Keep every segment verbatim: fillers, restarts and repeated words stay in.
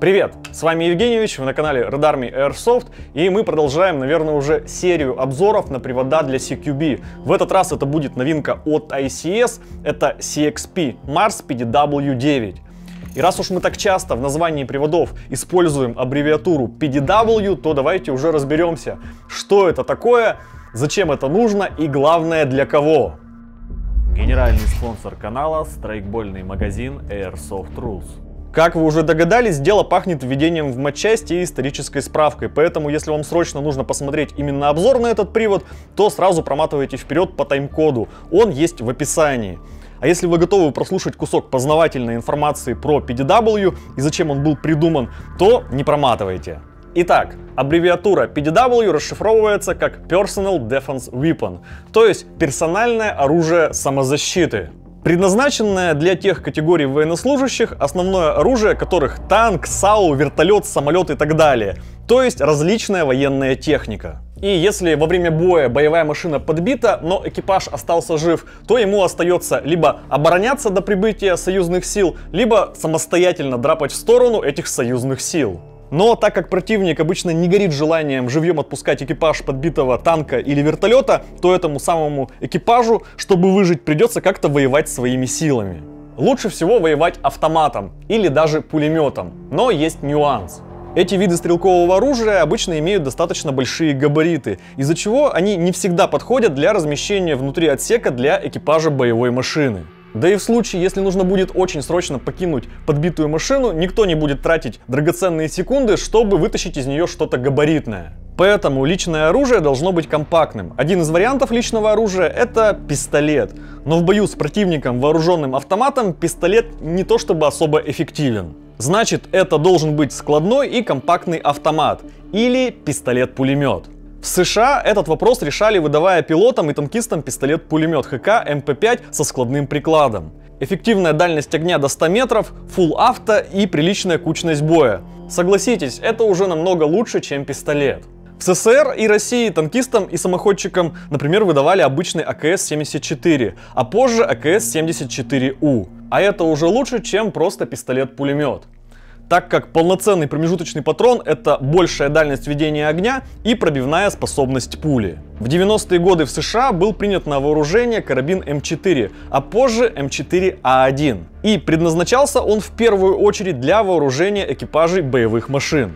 Привет, с вами Евгеньевич, вы на канале Red Army Airsoft, и мы продолжаем, наверное, уже серию обзоров на привода для си кью би. В этот раз это будет новинка от ай си эс, это си экс пи Mars пи ди дабл ю девять. И раз уж мы так часто в названии приводов используем аббревиатуру пи ди дабл ю, то давайте уже разберемся, что это такое, зачем это нужно и, главное, для кого. Генеральный спонсор канала — страйкбольный магазин Airsoft Rus. Как вы уже догадались, дело пахнет введением в матчасти и исторической справкой, поэтому если вам срочно нужно посмотреть именно обзор на этот привод, то сразу проматывайте вперед по тайм-коду, он есть в описании. А если вы готовы прослушать кусок познавательной информации про пи ди дабл ю и зачем он был придуман, то не проматывайте. Итак, аббревиатура пи ди дабл ю расшифровывается как Personal Defense Weapon, то есть персональное оружие самозащиты. Предназначенное для тех категорий военнослужащих, основное оружие которых танк, САУ, вертолет, самолет и так далее. То есть различная военная техника. И если во время боя боевая машина подбита, но экипаж остался жив, то ему остается либо обороняться до прибытия союзных сил, либо самостоятельно драпать в сторону этих союзных сил. Но так как противник обычно не горит желанием живьем отпускать экипаж подбитого танка или вертолета, то этому самому экипажу, чтобы выжить, придется как-то воевать своими силами. Лучше всего воевать автоматом или даже пулеметом, но есть нюанс. Эти виды стрелкового оружия обычно имеют достаточно большие габариты, из-за чего они не всегда подходят для размещения внутри отсека для экипажа боевой машины. Да и в случае, если нужно будет очень срочно покинуть подбитую машину, никто не будет тратить драгоценные секунды, чтобы вытащить из нее что-то габаритное. Поэтому личное оружие должно быть компактным. Один из вариантов личного оружия — это пистолет. Но в бою с противником, вооруженным автоматом, пистолет не то чтобы особо эффективен. Значит, это должен быть складной и компактный автомат или пистолет-пулемет. В США этот вопрос решали, выдавая пилотам и танкистам пистолет-пулемет ХК эм пэ пять со складным прикладом. Эффективная дальность огня до ста метров, фулл авто и приличная кучность боя. Согласитесь, это уже намного лучше, чем пистолет. В СССР и России танкистам и самоходчикам, например, выдавали обычный а ка эс семьдесят четыре, а позже а ка эс семьдесят четыре у. А это уже лучше, чем просто пистолет-пулемет, так как полноценный промежуточный патрон — это большая дальность ведения огня и пробивная способность пули. В девяностые годы в США был принят на вооружение карабин эм четыре, а позже эм четыре а один. И предназначался он в первую очередь для вооружения экипажей боевых машин.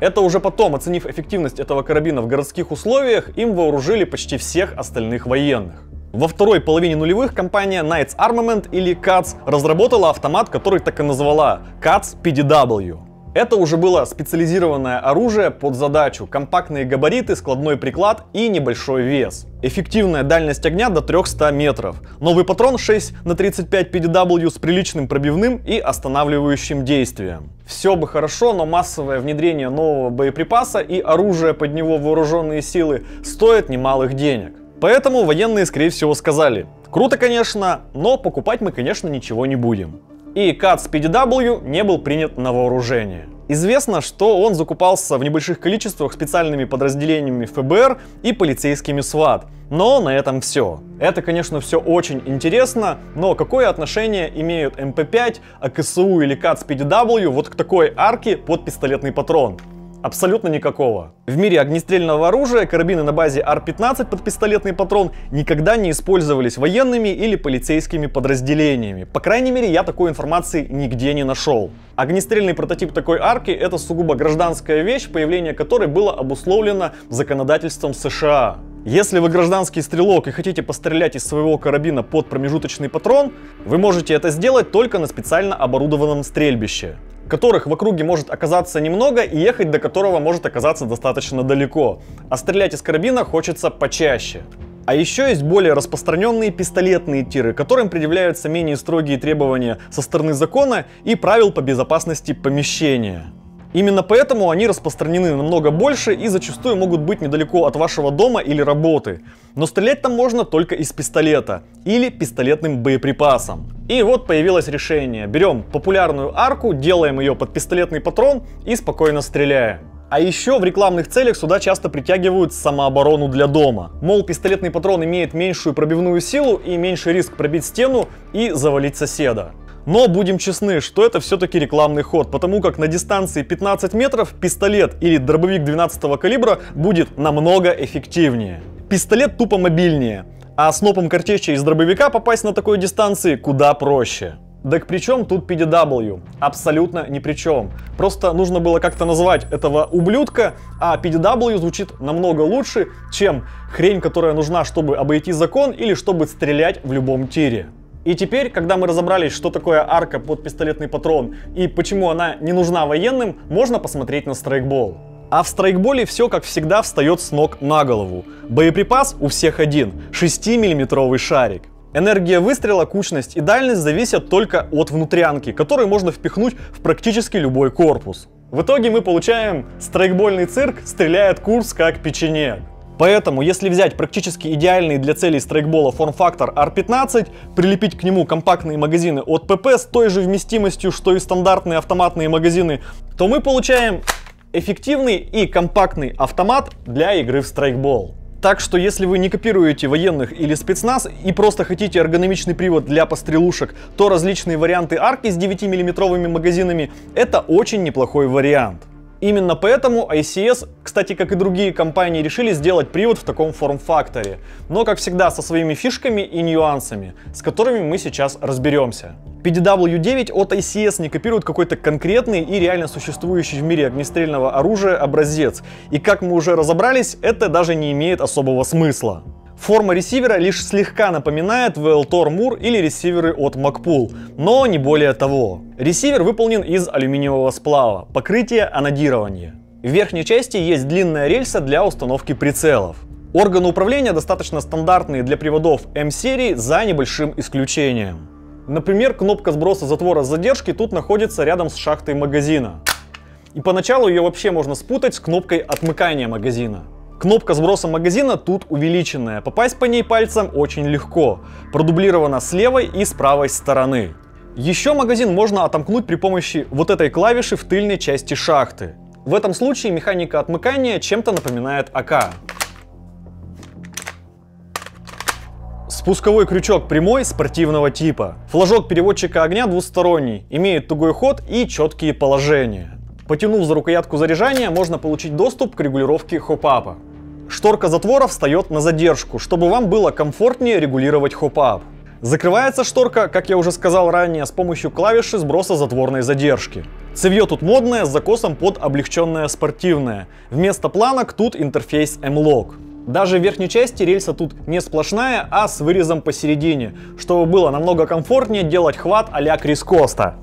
Это уже потом, оценив эффективность этого карабина в городских условиях, им вооружили почти всех остальных военных. Во второй половине нулевых компания Knights Armament или кац разработала автомат, который так и назвала кац пи ди дабл ю. Это уже было специализированное оружие под задачу: компактные габариты, складной приклад и небольшой вес. Эффективная дальность огня до трёхсот метров. Новый патрон шесть на тридцать пять пи ди дабл ю с приличным пробивным и останавливающим действием. Все бы хорошо, но массовое внедрение нового боеприпаса и оружия под него вооруженные силы стоят немалых денег. Поэтому военные, скорее всего, сказали: круто, конечно, но покупать мы, конечно, ничего не будем. И кац пи ди дабл ю не был принят на вооружение. Известно, что он закупался в небольших количествах специальными подразделениями эф бэ эр и полицейскими сват. Но на этом все. Это, конечно, все очень интересно, но какое отношение имеют эм пэ пять, а ка эс у или кац пи ди дабл ю вот к такой арке под пистолетный патрон? Абсолютно никакого. В мире огнестрельного оружия карабины на базе а эр пятнадцать под пистолетный патрон никогда не использовались военными или полицейскими подразделениями. По крайней мере, я такой информации нигде не нашел. Огнестрельный прототип такой арки — это сугубо гражданская вещь, появление которой было обусловлено законодательством США. Если вы гражданский стрелок и хотите пострелять из своего карабина под промежуточный патрон, вы можете это сделать только на специально оборудованном стрельбище, которых в округе может оказаться немного и ехать до которого может оказаться достаточно далеко, а стрелять из карабина хочется почаще. А еще есть более распространенные пистолетные тиры, которым предъявляются менее строгие требования со стороны закона и правил по безопасности помещения. Именно поэтому они распространены намного больше и зачастую могут быть недалеко от вашего дома или работы. Но стрелять там можно только из пистолета или пистолетным боеприпасом. И вот появилось решение: берем популярную арку, делаем ее под пистолетный патрон и спокойно стреляем. А еще в рекламных целях сюда часто притягивают самооборону для дома. Мол, пистолетный патрон имеет меньшую пробивную силу и меньше риск пробить стену и завалить соседа. Но будем честны, что это все-таки рекламный ход, потому как на дистанции пятнадцать метров пистолет или дробовик двенадцатого калибра будет намного эффективнее. Пистолет тупо мобильнее, а снопом картечи из дробовика попасть на такой дистанции куда проще. Так при чем тут пи ди дабл ю? Абсолютно ни при чем. Просто нужно было как-то назвать этого ублюдка, а пи ди дабл ю звучит намного лучше, чем хрень, которая нужна, чтобы обойти закон или чтобы стрелять в любом тире. И теперь, когда мы разобрались, что такое арка под пистолетный патрон и почему она не нужна военным, можно посмотреть на страйкбол. А в страйкболе все, как всегда, встает с ног на голову. Боеприпас у всех один — шестимиллиметровый шарик. Энергия выстрела, кучность и дальность зависят только от внутрянки, которую можно впихнуть в практически любой корпус. В итоге мы получаем страйкбольный цирк, стреляет курс как печенег. Поэтому, если взять практически идеальный для целей страйкбола форм-фактор ар пятнадцать, прилепить к нему компактные магазины от пэ пэ с той же вместимостью, что и стандартные автоматные магазины, то мы получаем эффективный и компактный автомат для игры в страйкбол. Так что, если вы не копируете военных или спецназ и просто хотите эргономичный привод для пострелушек, то различные варианты арки с девятимиллиметровыми магазинами — это очень неплохой вариант. Именно поэтому ай си эс, кстати, как и другие компании, решили сделать привод в таком форм-факторе. Но, как всегда, со своими фишками и нюансами, с которыми мы сейчас разберемся. пи ди дабл ю девять от ай си эс не копирует какой-то конкретный и реально существующий в мире огнестрельного оружия образец. И как мы уже разобрались, это даже не имеет особого смысла. Форма ресивера лишь слегка напоминает ви эл тор мур или ресиверы от Magpul, но не более того. Ресивер выполнен из алюминиевого сплава, покрытие анодирование. В верхней части есть длинная рельса для установки прицелов. Органы управления достаточно стандартные для приводов эм серии за небольшим исключением. Например, кнопка сброса затвора с задержки тут находится рядом с шахтой магазина. И поначалу ее вообще можно спутать с кнопкой отмыкания магазина. Кнопка сброса магазина тут увеличенная, попасть по ней пальцем очень легко, продублирована с левой и с правой стороны. Еще магазин можно отомкнуть при помощи вот этой клавиши в тыльной части шахты. В этом случае механика отмыкания чем-то напоминает а ка. Спусковой крючок прямой, спортивного типа. Флажок переводчика огня двусторонний, имеет тугой ход и четкие положения. Потянув за рукоятку заряжания, можно получить доступ к регулировке хоп-апа. Шторка затвора встает на задержку, чтобы вам было комфортнее регулировать хоп-ап. Закрывается шторка, как я уже сказал ранее, с помощью клавиши сброса затворной задержки. Цевье тут модное, с закосом под облегченное спортивное. Вместо планок тут интерфейс эм лок. Даже в верхней части рельса тут не сплошная, а с вырезом посередине, чтобы было намного комфортнее делать хват а-ля Крис Коста.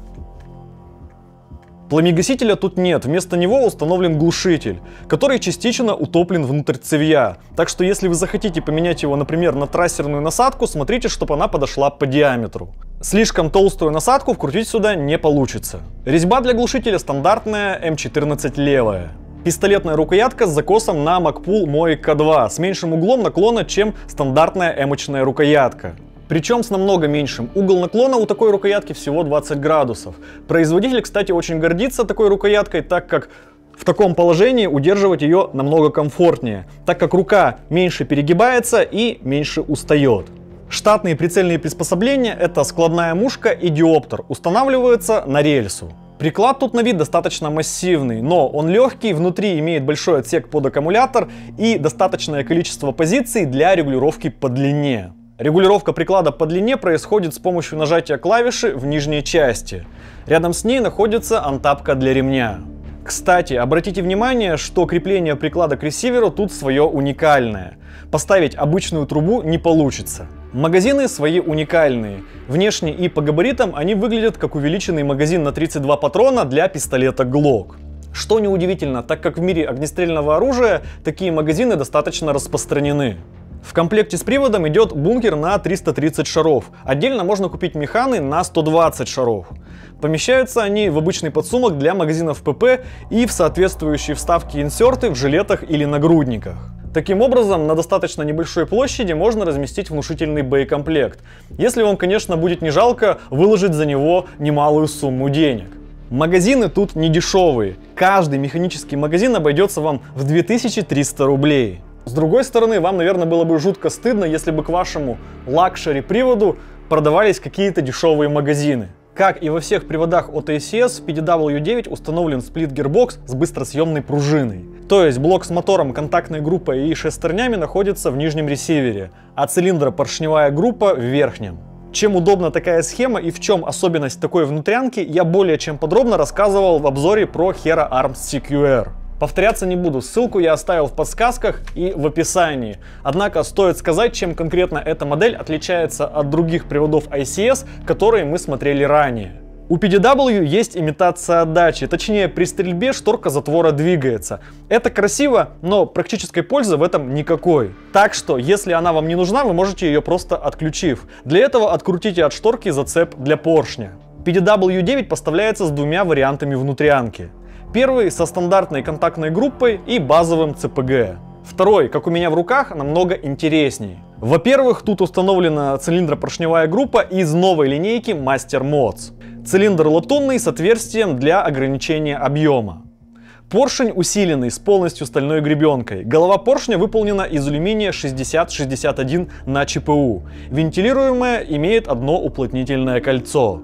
Пламегасителя тут нет, вместо него установлен глушитель, который частично утоплен внутрь цевья. Так что если вы захотите поменять его, например, на трассерную насадку, смотрите, чтобы она подошла по диаметру. Слишком толстую насадку вкрутить сюда не получится. Резьба для глушителя стандартная эм четырнадцать левая. Пистолетная рукоятка с закосом на Макпул МОИК-два с меньшим углом наклона, чем стандартная эмочная рукоятка. Причем с намного меньшим. Угол наклона у такой рукоятки всего двадцать градусов. Производитель, кстати, очень гордится такой рукояткой, так как в таком положении удерживать ее намного комфортнее, так как рука меньше перегибается и меньше устает. Штатные прицельные приспособления — это складная мушка и диоптер, устанавливаются на рельсу. Приклад тут на вид достаточно массивный, но он легкий, внутри имеет большой отсек под аккумулятор и достаточное количество позиций для регулировки по длине. Регулировка приклада по длине происходит с помощью нажатия клавиши в нижней части. Рядом с ней находится антапка для ремня. Кстати, обратите внимание, что крепление приклада к ресиверу тут свое уникальное. Поставить обычную трубу не получится. Магазины свои уникальные. Внешне и по габаритам они выглядят как увеличенный магазин на тридцать два патрона для пистолета Glock. Что неудивительно, так как в мире огнестрельного оружия такие магазины достаточно распространены. В комплекте с приводом идет бункер на триста тридцать шаров. Отдельно можно купить механы на сто двадцать шаров. Помещаются они в обычный подсумок для магазинов пэ пэ и в соответствующие вставки-инсерты в жилетах или нагрудниках. Таким образом, на достаточно небольшой площади можно разместить внушительный боекомплект, если вам, конечно, будет не жалко выложить за него немалую сумму денег. Магазины тут не дешевые. Каждый механический магазин обойдется вам в две тысячи триста рублей. С другой стороны, вам, наверное, было бы жутко стыдно, если бы к вашему лакшери-приводу продавались какие-то дешевые магазины. Как и во всех приводах от эй си эс, в пи ди дабл ю девять установлен сплит-гирбокс с быстросъемной пружиной. То есть блок с мотором, контактной группой и шестернями находится в нижнем ресивере, а цилиндропоршневая группа в верхнем. Чем удобна такая схема и в чем особенность такой внутрянки, я более чем подробно рассказывал в обзоре про хера армс си кью ар. Повторяться не буду, ссылку я оставил в подсказках и в описании. Однако стоит сказать, чем конкретно эта модель отличается от других приводов ай си эс, которые мы смотрели ранее. У пи ди дабл ю есть имитация отдачи, точнее при стрельбе шторка затвора двигается. Это красиво, но практической пользы в этом никакой. Так что, если она вам не нужна, вы можете ее просто отключив. Для этого открутите от шторки зацеп для поршня. пи ди дабл ю девять поставляется с двумя вариантами внутрянки. Первый со стандартной контактной группой и базовым цэ пэ гэ. Второй, как у меня в руках, намного интересней. Во-первых, тут установлена цилиндропоршневая группа из новой линейки Master модс. Цилиндр латунный с отверстием для ограничения объема. Поршень усиленный с полностью стальной гребенкой. Голова поршня выполнена из алюминия шестьдесят шестьдесят один на че пэ у. Вентилируемая, имеет одно уплотнительное кольцо.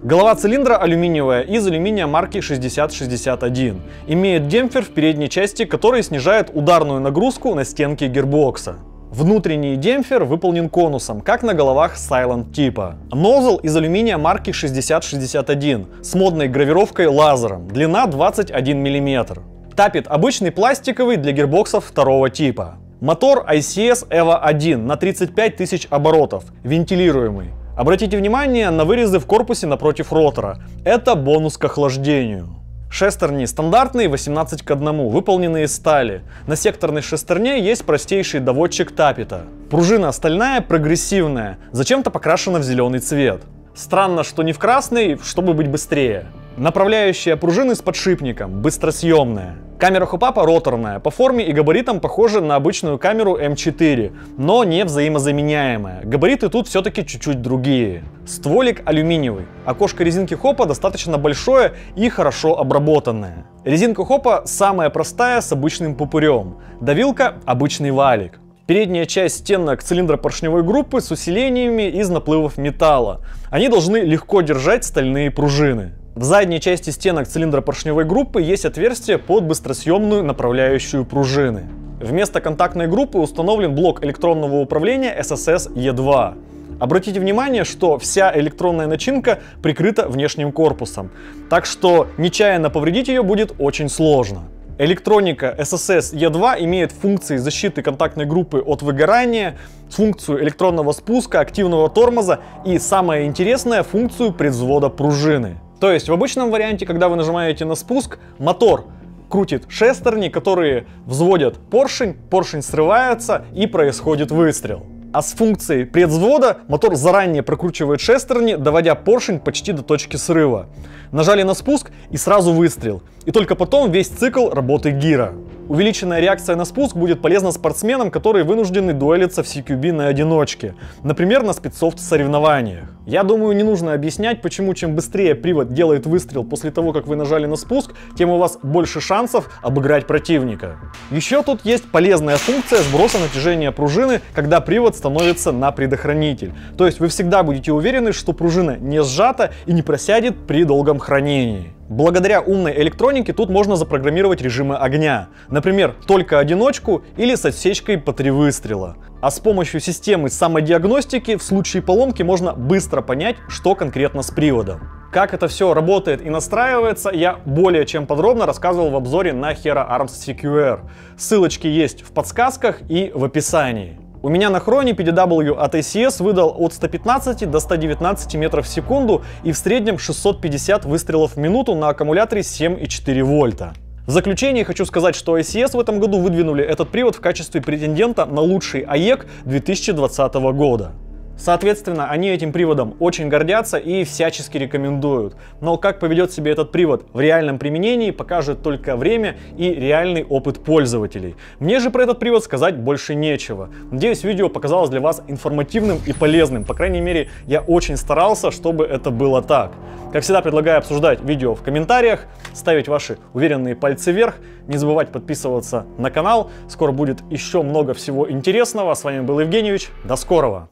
Голова цилиндра алюминиевая, из алюминия марки шестьдесят шестьдесят один. Имеет демпфер в передней части, который снижает ударную нагрузку на стенки гирбокса. Внутренний демпфер выполнен конусом, как на головах Silent типа. Нозл из алюминия марки шестьдесят шестьдесят один с модной гравировкой лазером. Длина двадцать один миллиметр. Тапет обычный пластиковый для гирбоксов второго типа. Мотор ай си эс и ви о один на тридцать пять тысяч оборотов, вентилируемый. Обратите внимание на вырезы в корпусе напротив ротора. Это бонус к охлаждению. Шестерни стандартные восемнадцать к одному, выполненные из стали. На секторной шестерне есть простейший доводчик тапета. Пружина стальная, прогрессивная, зачем-то покрашена в зеленый цвет. Странно, что не в красный, чтобы быть быстрее. Направляющая пружины с подшипником, быстросъемная. Камера хупапа роторная, по форме и габаритам похожа на обычную камеру эм четыре, но не взаимозаменяемая. Габариты тут все-таки чуть-чуть другие. Стволик алюминиевый. Окошко резинки хопа достаточно большое и хорошо обработанное. Резинка хопа самая простая, с обычным пупырем. Давилка – обычный валик. Передняя часть стенок цилиндропоршневой группы с усилениями из наплывов металла. Они должны легко держать стальные пружины. В задней части стенок цилиндропоршневой группы есть отверстие под быстросъемную направляющую пружины. Вместо контактной группы установлен блок электронного управления эс эс эс и два. Обратите внимание, что вся электронная начинка прикрыта внешним корпусом, так что нечаянно повредить ее будет очень сложно. Электроника эс эс эс и два имеет функции защиты контактной группы от выгорания, функцию электронного спуска, активного тормоза и, самое интересное, функцию предвзвода пружины. То есть в обычном варианте, когда вы нажимаете на спуск, мотор крутит шестерни, которые взводят поршень, поршень срывается и происходит выстрел. А с функцией предвзвода мотор заранее прокручивает шестерни, доводя поршень почти до точки срыва. Нажали на спуск и сразу выстрел. И только потом весь цикл работы гира. Увеличенная реакция на спуск будет полезна спортсменам, которые вынуждены дуэлиться в си кью би на одиночке, например, на спецсофт-соревнованиях. Я думаю, не нужно объяснять, почему чем быстрее привод делает выстрел после того, как вы нажали на спуск, тем у вас больше шансов обыграть противника. Еще тут есть полезная функция сброса натяжения пружины, когда привод становится на предохранитель. То есть вы всегда будете уверены, что пружина не сжата и не просядет при долгом хранении. Благодаря умной электронике тут можно запрограммировать режимы огня, например, только одиночку или с отсечкой по три выстрела. А с помощью системы самодиагностики в случае поломки можно быстро понять, что конкретно с приводом. Как это все работает и настраивается, я более чем подробно рассказывал в обзоре на хера армс си кью ар. Ссылочки есть в подсказках и в описании. У меня на хроне пи ди дабл ю от эй си эс выдал от ста пятнадцати до ста девятнадцати метров в секунду и в среднем шестьсот пятьдесят выстрелов в минуту на аккумуляторе семь и четыре вольта. В заключение хочу сказать, что эй си эс в этом году выдвинули этот привод в качестве претендента на лучший ай и джи две тысячи двадцатого года. Соответственно, они этим приводом очень гордятся и всячески рекомендуют. Но как поведет себя этот привод в реальном применении, покажет только время и реальный опыт пользователей. Мне же про этот привод сказать больше нечего. Надеюсь, видео показалось для вас информативным и полезным. По крайней мере, я очень старался, чтобы это было так. Как всегда, предлагаю обсуждать видео в комментариях, ставить ваши уверенные пальцы вверх, не забывать подписываться на канал. Скоро будет еще много всего интересного. С вами был Евгеньевич. До скорого!